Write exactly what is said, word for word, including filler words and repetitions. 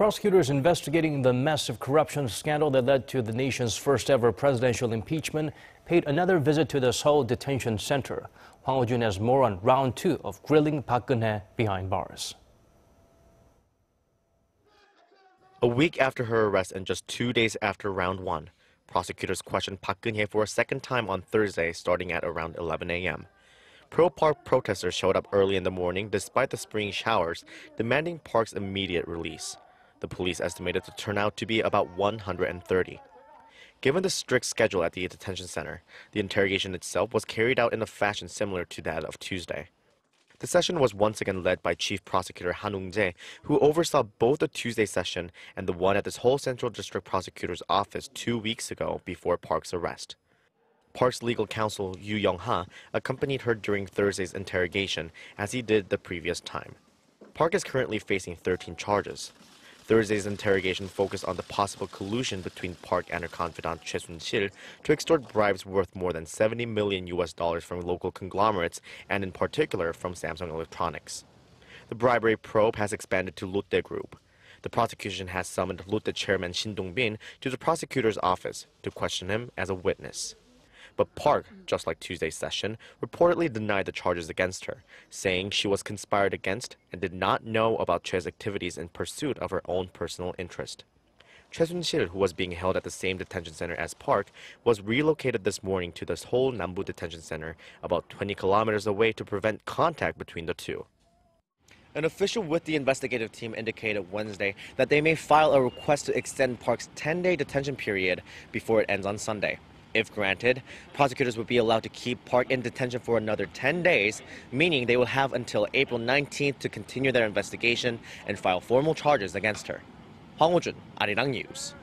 Prosecutors investigating the massive corruption scandal that led to the nation's first-ever presidential impeachment paid another visit to the Seoul Detention Center. Hwang Hojun has more on round two of grilling Park Geun-hye behind bars. A week after her arrest and just two days after round one, prosecutors questioned Park Geun-hye for a second time on Thursday, starting at around eleven a m Pro-Park protesters showed up early in the morning despite the spring showers, demanding Park's immediate release. The police estimated the turnout to be about one hundred thirty. Given the strict schedule at the detention center, the interrogation itself was carried out in a fashion similar to that of Tuesday. The session was once again led by Chief Prosecutor Han Woong-jae, who oversaw both the Tuesday session and the one at the Seoul Central District Prosecutor's Office two weeks ago before Park's arrest. Park's legal counsel, Yoo Yeong-ha, accompanied her during Thursday's interrogation, as he did the previous time. Park is currently facing thirteen charges. Thursday's interrogation focused on the possible collusion between Park and her confidant Choi Soon-sil to extort bribes worth more than seventy million U S dollars from local conglomerates and in particular from Samsung Electronics. The bribery probe has expanded to Lotte Group. The prosecution has summoned Lotte chairman Shin Dong-bin to the prosecutor's office to question him as a witness. But Park, just like Tuesday's session, reportedly denied the charges against her, saying she was conspired against and did not know about Choi's activities in pursuit of her own personal interest. Choi Soon-sil, who was being held at the same detention center as Park, was relocated this morning to the Seoul Nambu Detention Center, about twenty kilometers away, to prevent contact between the two. An official with the investigative team indicated Wednesday that they may file a request to extend Park's ten-day detention period before it ends on Sunday. If granted, prosecutors would be allowed to keep Park in detention for another ten days, meaning they will have until April nineteenth to continue their investigation and file formal charges against her. Hwang Hojun, Arirang News.